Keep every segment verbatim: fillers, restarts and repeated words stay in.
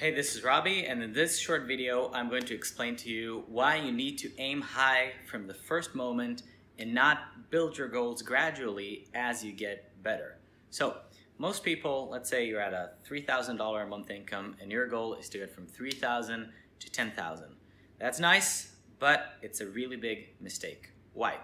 Hey, this is Robby, and in this short video, I'm going to explain to you why you need to aim high from the first moment and not build your goals gradually as you get better. So most people, let's say you're at a three thousand dollars a month income and your goal is to get from three thousand dollars to ten thousand dollars. That's nice, but it's a really big mistake. Why?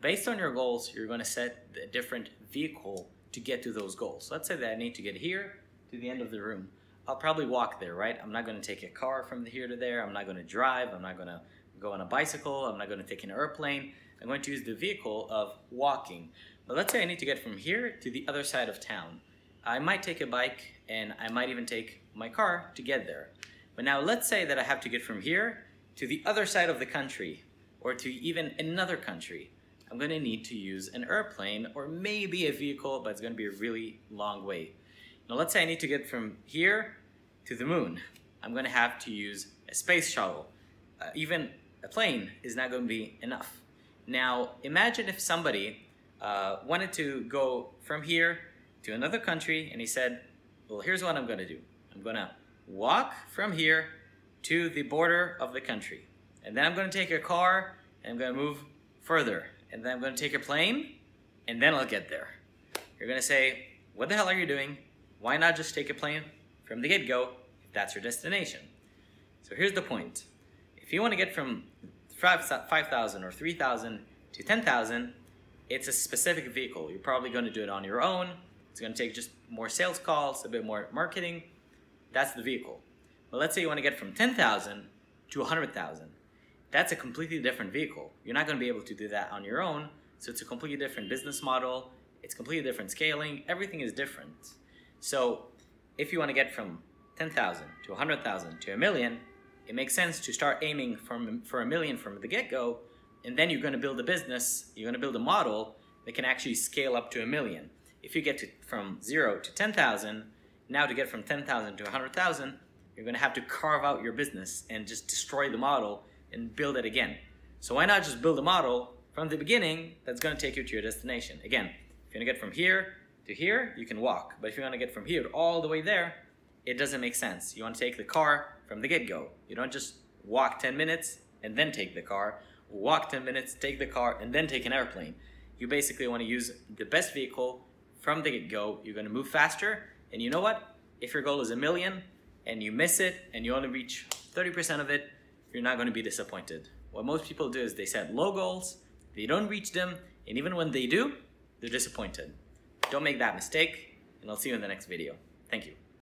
Based on your goals, you're going to set a different vehicle to get to those goals. Let's say that I need to get here to the end of the room. I'll probably walk there, right? I'm not going to take a car from here to there. I'm not going to drive. I'm not going to go on a bicycle. I'm not going to take an airplane. I'm going to use the vehicle of walking. But let's say I need to get from here to the other side of town. I might take a bike and I might even take my car to get there. But now let's say that I have to get from here to the other side of the country or to even another country. I'm going to need to use an airplane or maybe a vehicle, but it's going to be a really long way. Now let's say I need to get from here to the moon. I'm going to have to use a space shuttle. Uh, even a plane is not going to be enough. Now imagine if somebody uh, wanted to go from here to another country and he said, well, here's what I'm going to do. I'm going to walk from here to the border of the country. And then I'm going to take a car and I'm going to move further. And then I'm going to take a plane and then I'll get there. You're going to say, what the hell are you doing? Why not just take a plane from the get-go if that's your destination? So here's the point. If you want to get from five thousand or three thousand to ten thousand, it's a specific vehicle. You're probably going to do it on your own. It's going to take just more sales calls, a bit more marketing. That's the vehicle. But let's say you want to get from ten thousand to one hundred thousand. That's a completely different vehicle. You're not going to be able to do that on your own. So it's a completely different business model. It's completely different scaling. Everything is different. So if you want to get from ten thousand to one hundred thousand to a million, it makes sense to start aiming from, for a million from the get-go, and then you're going to build a business, you're going to build a model that can actually scale up to a million. If you get to, from zero to ten thousand, now to get from ten thousand to one hundred thousand, you're going to have to carve out your business and just destroy the model and build it again. So why not just build a model from the beginning that's going to take you to your destination? Again, if you're going to get from here to here, you can walk. But if you want to get from here all the way there, it doesn't make sense. You want to take the car from the get-go. You don't just walk ten minutes and then take the car. Walk ten minutes, take the car, and then take an airplane. You basically want to use the best vehicle from the get-go. You're going to move faster. And you know what? If your goal is a million and you miss it and you only reach thirty percent of it, you're not going to be disappointed. What most people do is they set low goals, they don't reach them, and even when they do, they're disappointed. Don't make that mistake, and I'll see you in the next video. Thank you.